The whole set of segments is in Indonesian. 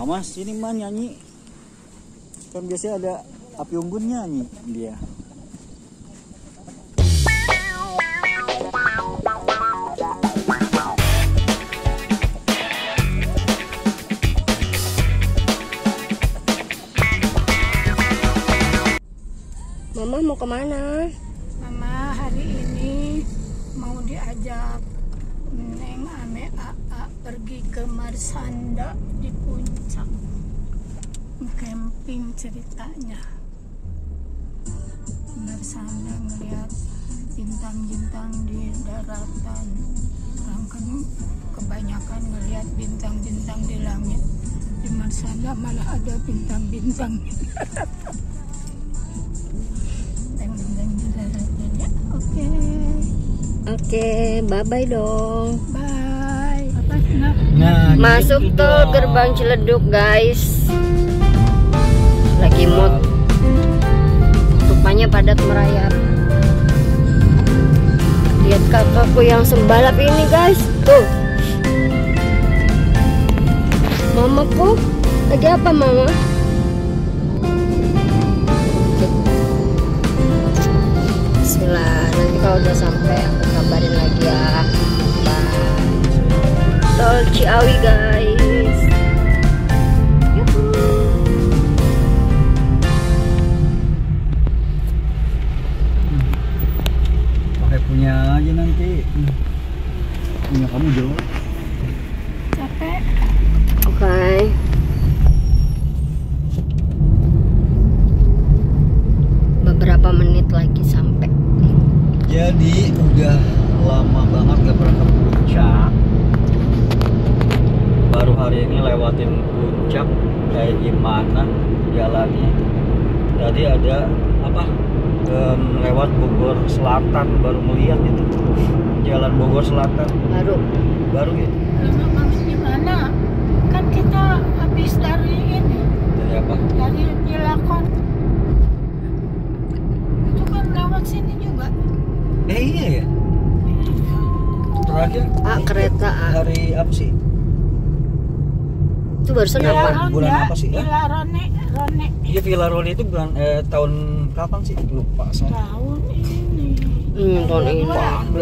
Mama sini mah nyanyi. Kan biasanya ada api unggun nyanyi dia. Mama mau kemana? Mama hari ini mau diajak Neng Ame Aa pergi ke Masada di Puncak, camping ceritanya. Masada ngeliat bintang-bintang di daratan. Orang kan kebanyakan ngeliat bintang-bintang di langit. Di Masada malah ada bintang-bintang. Oke, bye-bye dong. Bye. Nah, masuk tol gerbang Cileduk, guys. Lagi mood. Rupanya padat merayap. Lihat kakakku yang sembalap ini, guys. Tuh. Mamaku, lagi apa, Mama? Bismillah, nanti kalau udah sampai aku kabarin lagi ya. Bye. Tol Ciawi, guys. Yuhu. Pakai punya aja nanti. Punya kamu jauh. Capek. Oke. Okay. Beberapa menit lagi sampai. Jadi udah lama banget gak pernah ke puncak. Baru hari ini lewatin puncak. Kayak gimana jalannya? Tadi ada apa? Lewat Bogor Selatan, baru melihat itu jalan Bogor Selatan. Baru ya. Lama banget di mana? Kan kita habis dari ini. Dari apa? Dari Pilakon. Itu kan lewat sini juga. Iya ya. Terakhir kereta hari apa sih? Itu barusan apa? Bulan apa sih? Villa Rone. Iya, Villa Rone itu bulan tahun kapan sih? Lupa saya. Tahun ini. Tahun ini 22.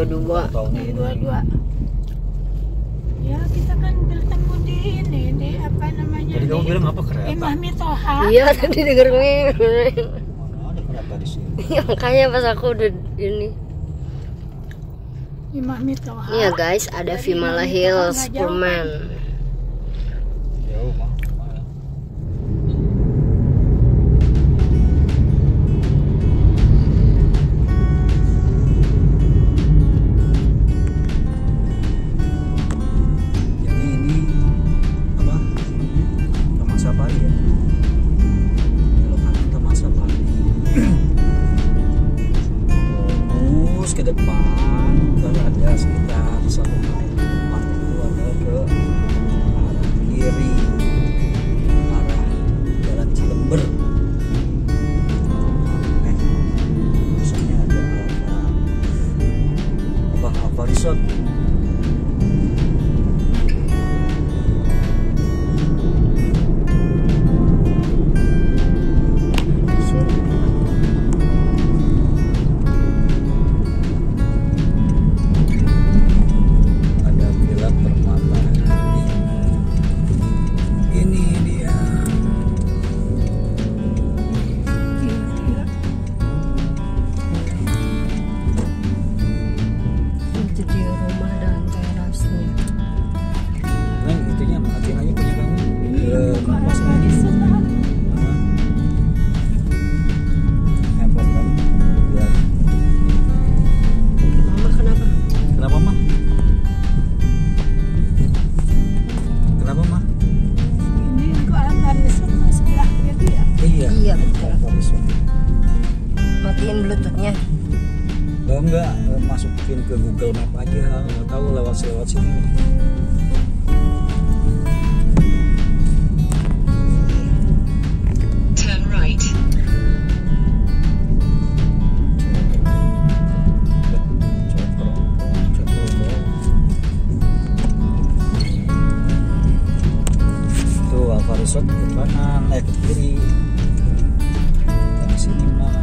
Tahun 22. Ya, kita kan bertemu di ini, di apa namanya? Jadi kamu bilang apa kereta? Imam Mitoha. Iya, tadi denger nih. Mana ada kereta di sini? Iya, makanya pas aku udah ini. Iya guys, ada Vimala Hills Pullman. besok ke kanan, ke kiri dari sini malah.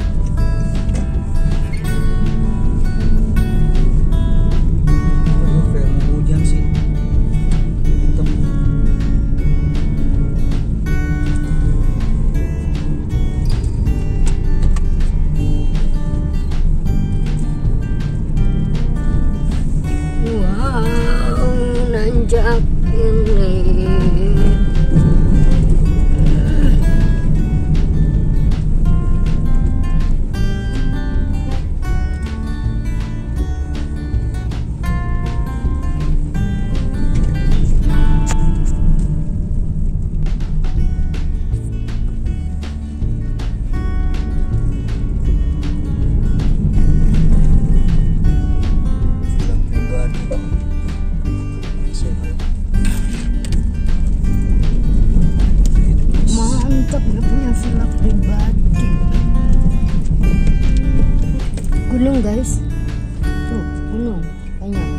Aduh, kayak mau hujan sih, hitam. Wow, nanjak ini. Guys, tuh gunung banyak.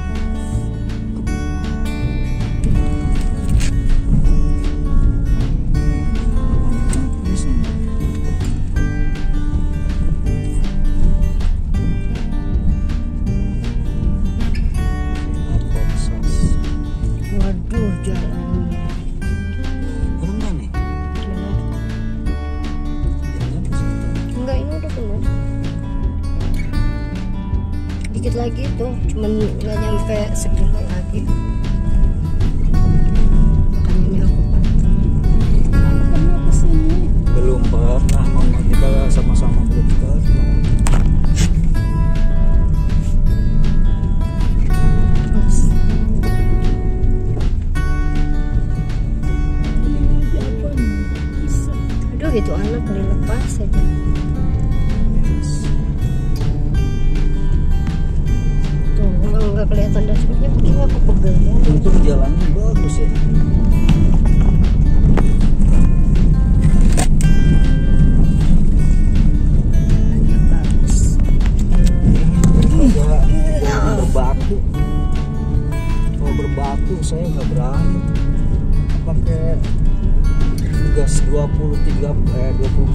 Waduh, jalannya berendam nih. Enggak, ini udah penuh. Dikit lagi tuh, cuman nggak nyampe sekitar lagi. Makanya ini aku pantau. Aku pernah kesini. Belum pernah, mama kita sama-sama belum pernah. Aduh, itu anak dilepas aja. Nggak kelihatan dasarnya, mungkin aku pegang. Untuk jalannya bagus ya. Jalannya bagus. Kalau berbatu, saya nggak berani. Pakai gas 20, 30, 20,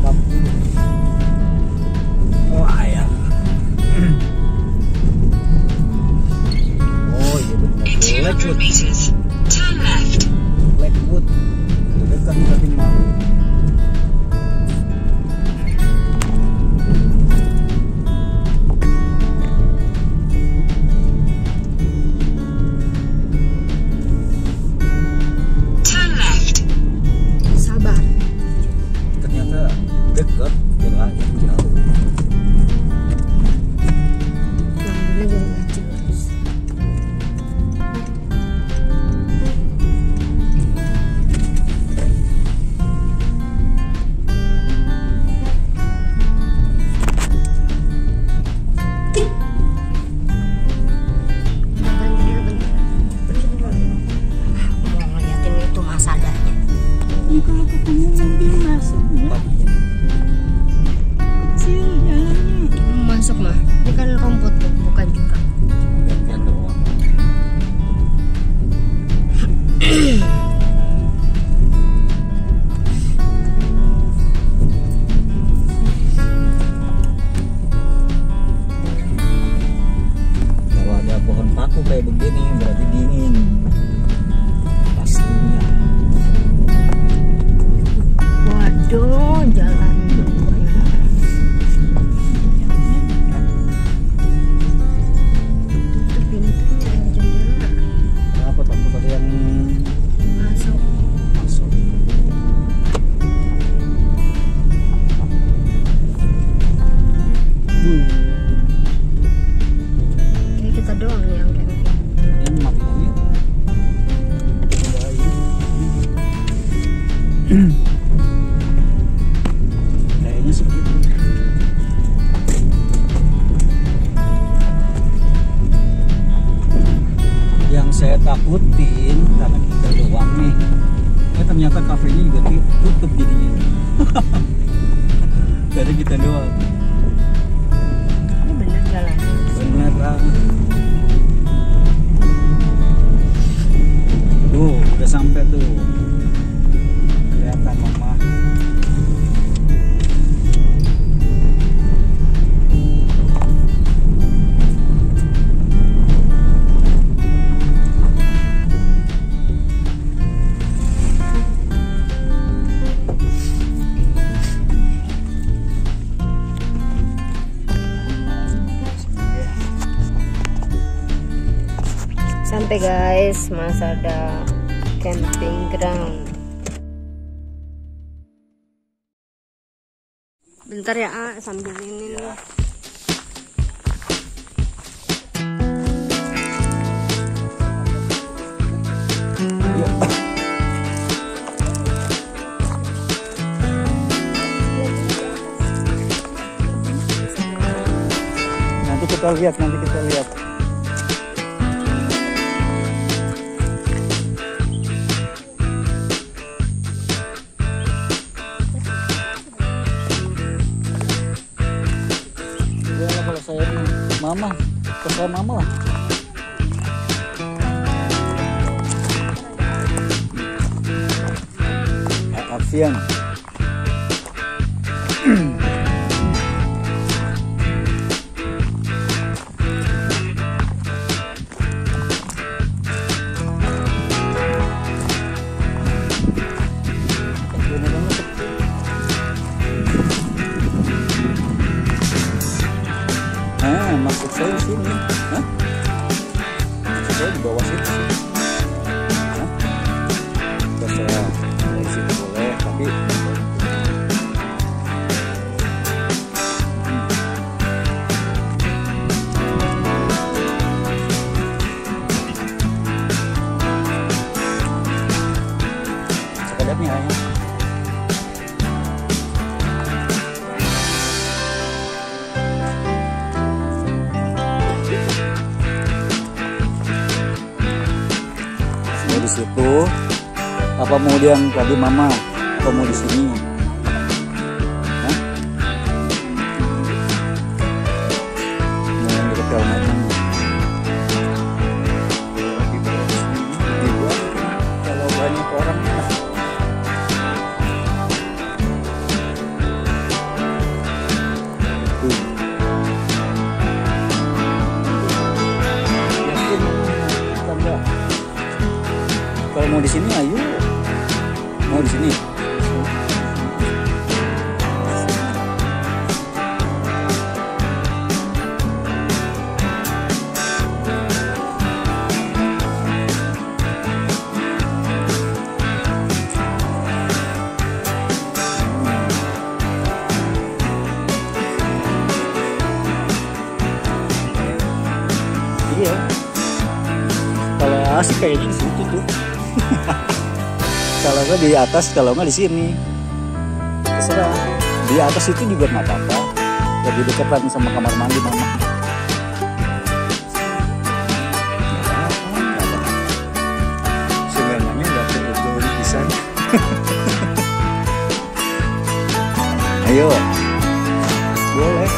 40. Oh ayah. Blackwood, dekat Kabupaten Malang. Turn left. Sabar. Ternyata dekat, jalan jauh. Saya takutin karena kita doang nih. Ternyata kafenya juga tutup jadinya. Dari kita doang. Ini bener jalan. Beneran. Tuh, udah sampai tuh. Kelihatan. sampai guys, Masada Camping Ground. Bentar ya, sambil ini nih. Nanti kita lihat. Iyalah, kalau saya mama, terserah mama lah. Aksian. Situ apa mau yang tadi mama, apa mau di sini? Hah? Mau yang dekat mana? Kalau banyak orang kan? Kalau mau di sini ayo. Mau di sini. Iya. Kalau asik kayaknya di situ tuh. Kalau nggak di atas, kalau nggak di sini, terserah. Di atas itu juga nggak apa-apa, lebih dekatan sama kamar mandi mama. Sebenarnya nggak perlu beli pisang. Ayo, boleh.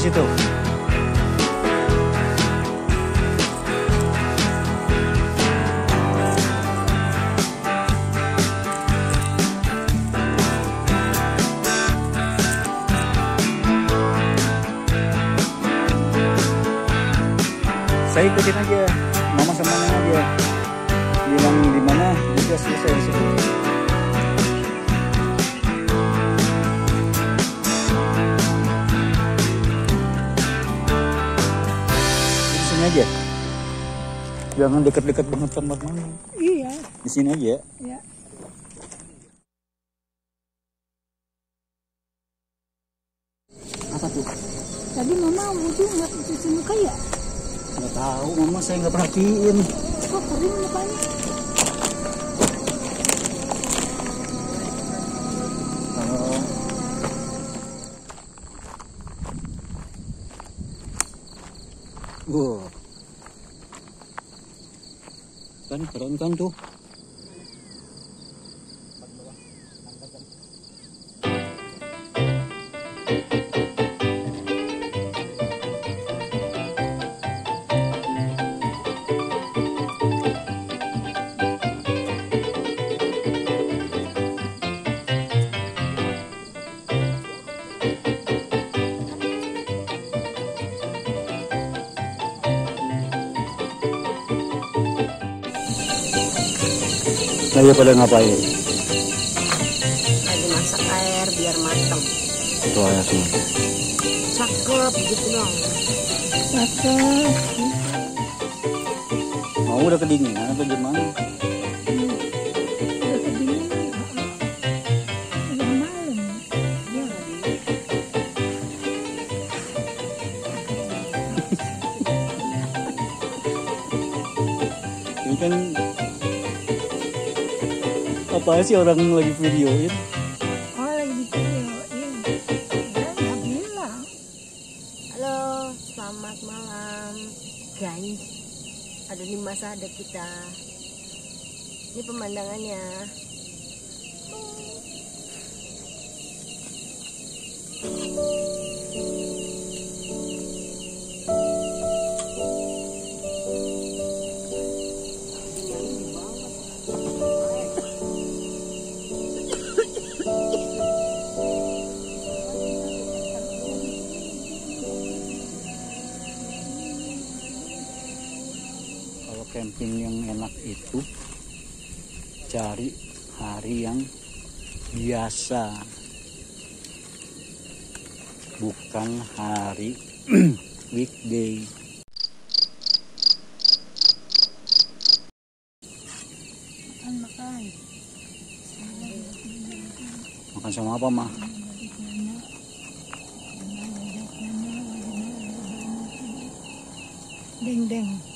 Situ. Saya ikutin aja, mama sama nana aja. Bilang di mana juga selesai di situ. Aja. Jangan dekat-dekat banget sama mama. Iya. Di sini aja. Iya. Apa tuh? Tadi mama wudhu nggak cuci muka ya? Nggak tahu, mama saya nggak perhatiin. Kok kering mukanya? Wow. Kan keren kan tuh. Saya pada ngapain? Lagi masak air biar matang. Itu air semua. Cakep gitu dong. Cakep. Mau udah kedinginan atau gimana? Apa sih orang lagi videoin? Oh, lagi videoin. Enggak bilang. Halo, selamat malam guys. Ada di Masada kita. Ini pemandangannya. Camping yang enak itu cari hari yang biasa, bukan hari weekday. Makan sama apa, Ma? Deng-deng.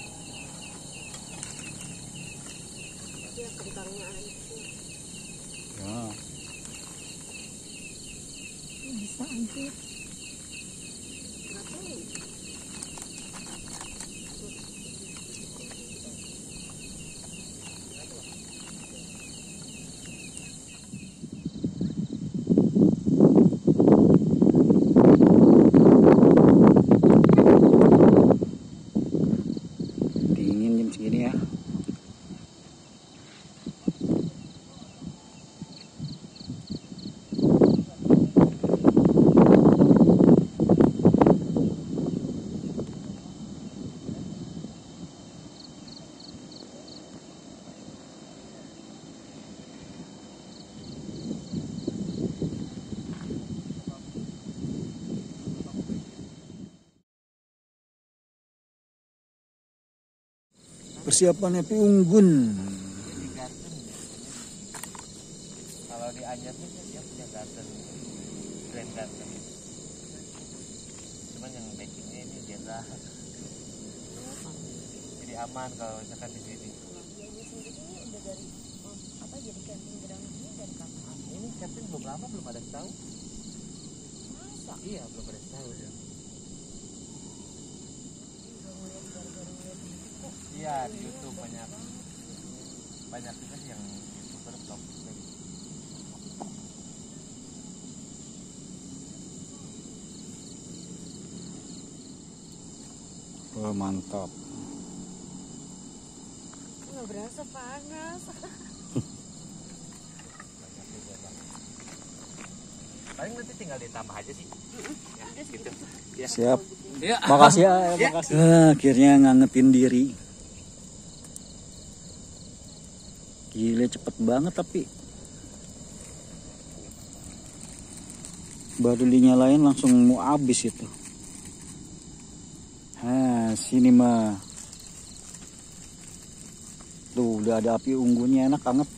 Persiapan Happy Unggun. Jadi garden. Kalau di Anjarnya dia punya garden, grand garden. Cuman yang backingnya ini dia lah. Jadi aman kalau misalkan di sini. Pengertiannya sendiri ini udah dari apa? Jadi camping ground ini dari kapan? Ini camping belum lama, belum ada tahu. Masa? Iya, belum ada tahu ya. Ya, di YouTube banyak juga yang YouTuber vlog. Oh, mantap. Nggak berasa panas. Paling nanti tinggal ditambah aja sih. Ya, gitu. Ya. Siap. Ya. Makasih ya, ya. Makasih. Akhirnya ngangetin diri. Gila, cepet banget tapi. Baru dinyalain langsung mau habis itu. Nah, sini mah. Tuh, udah ada api unggunnya, enak banget.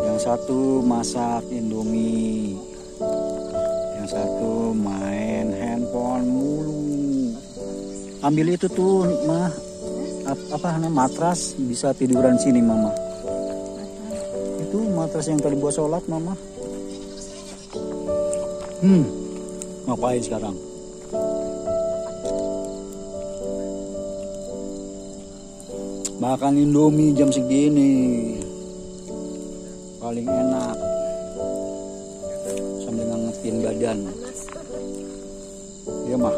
Yang satu masak Indomie. Yang satu main handphone mulu. Ambil itu tuh, Mah. Apa namanya? Matras, bisa tiduran sini, Mama. Itu matras yang tadi buat sholat, Mama. Ngapain sekarang? Makan Indomie jam segini. Paling enak. Ngangetin badan. Iya, Mah.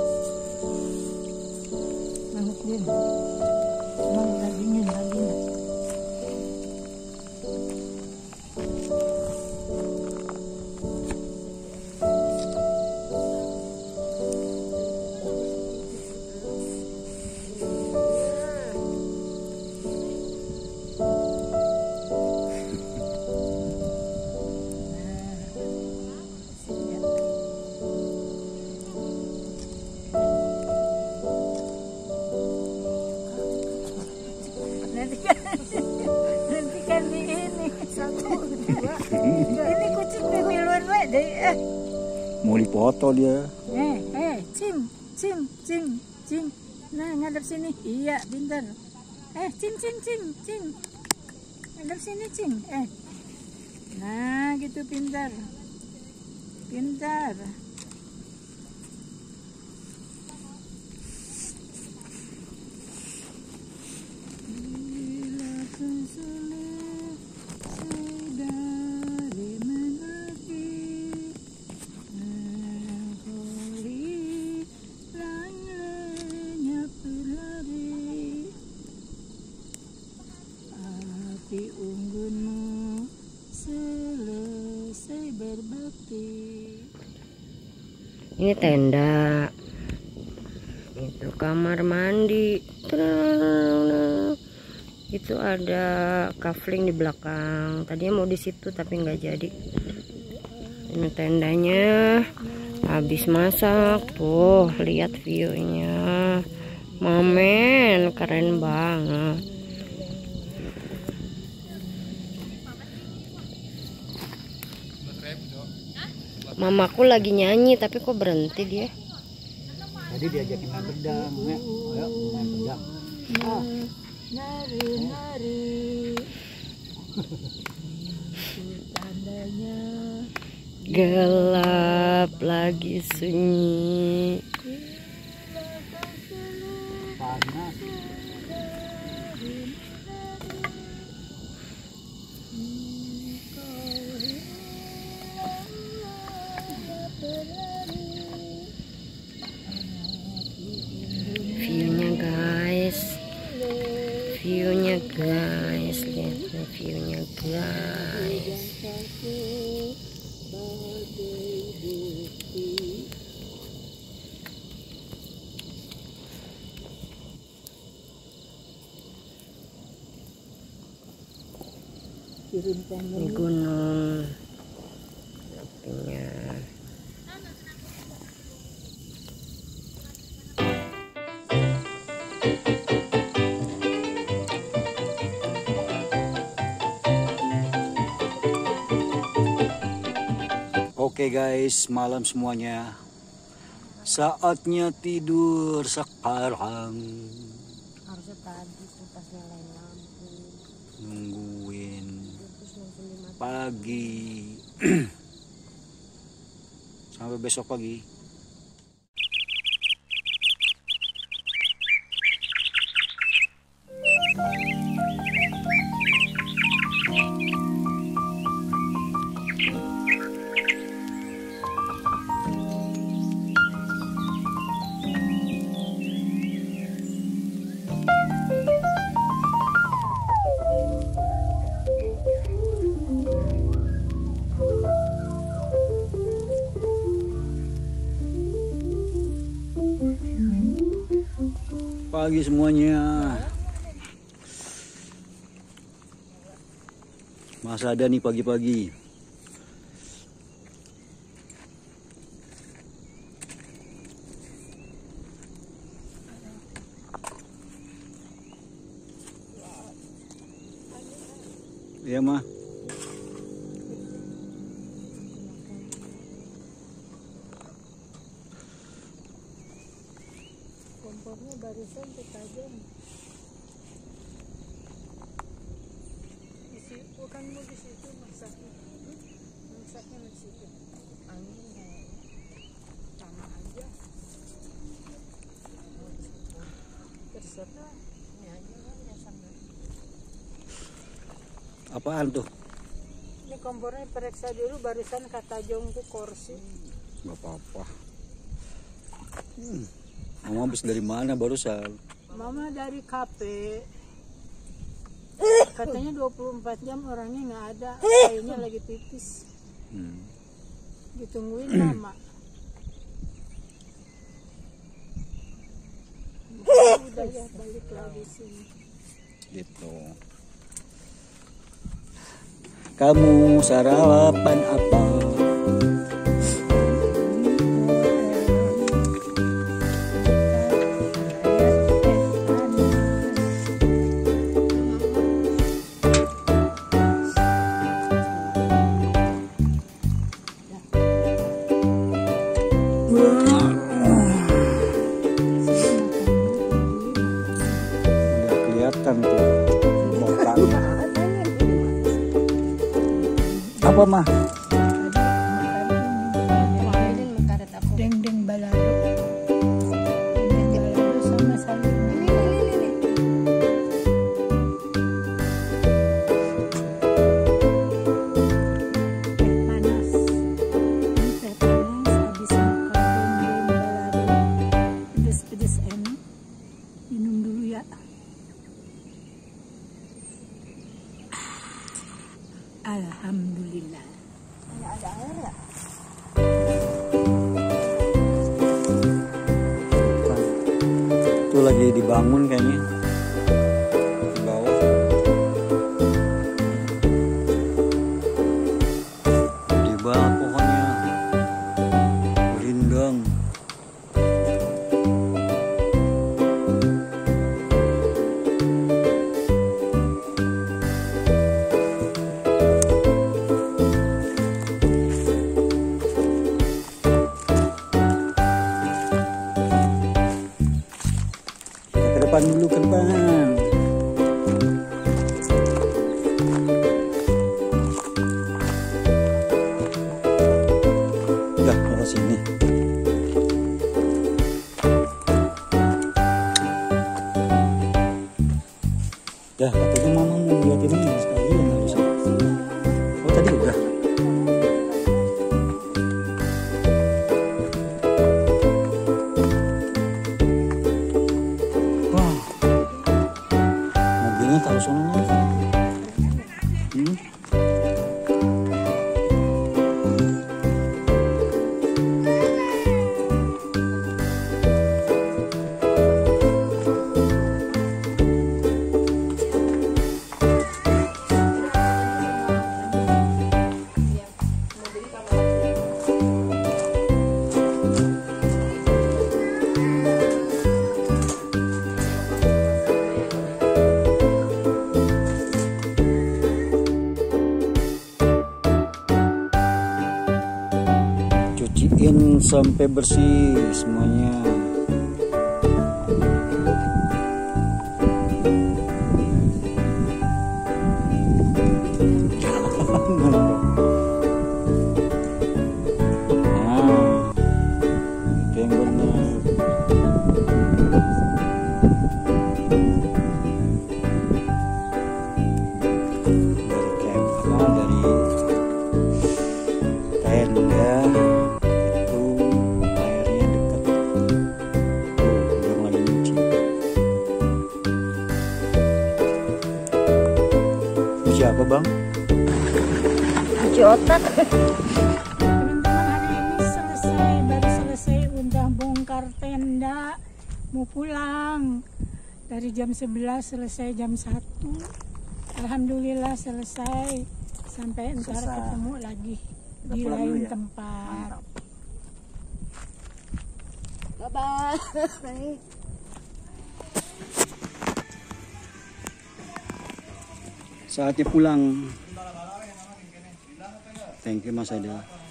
Ngangetin. Cuman dagingnya lagi. Mau dipoto dia. Cing. Nah, ngadep sini. Iya, pintar. Cing. Ngadep sini, Cing. Nah, gitu pintar. Ini tenda, itu kamar mandi, itu ada kafling di belakang. Tadinya mau di situ tapi nggak jadi. Ini tendanya, habis masak, tuh lihat viewnya, momen keren banget. Mamaku lagi nyanyi tapi kok berhenti dia. Jadi diajakin main pedang, ya. Ayo main pedang. Nari. Tandanya gelap lagi sunyi. Panas. Guys, lihat reviewnya guys. Ini gunung apinya. Oke guys, malam semuanya. Saatnya tidur sekarang. Harusnya tadi tuh pas nyalain lampu. Nungguin pagi. Sampai besok pagi. Pagi semuanya, masih ada nih pagi-pagi. Iya mah. Kompornya barusan tajam. Isi bukan mau di situ masaknya di situ. Angin sama aja. Terserah nyanyinya sama. Apaan tuh? Ini kompornya periksa dulu barusan kata Jong tuh kursi. Gak apa-apa. Mama habis dari mana barusan? Mama dari K.P. Katanya 24 jam orangnya nggak ada, kayaknya lagi pipis. Ditungguin Mama. Udah ya balik lagi sini. Gitu. Kamu sarapan apa? apa mah? Dendeng balado. Alhamdulillah. Ada air nggak? Itu lagi dibangun kayaknya. Di bawah. Di bawah pohonnya rindang. Dulu ke depan. Udah ke sini. Dah, katanya mama mau lihat ini sekali ya nggak bisa. Oh tadi udah. Cuciin sampai bersih semuanya. Apa bang? Cuci otak. Teman-teman, hari ini selesai, baru selesai udah bongkar tenda, mau pulang dari jam 11 selesai jam 1. Alhamdulillah selesai. Sampai ntar ketemu lagi di lain tempat. Bye bye. Saatnya pulang. Thank you Masada.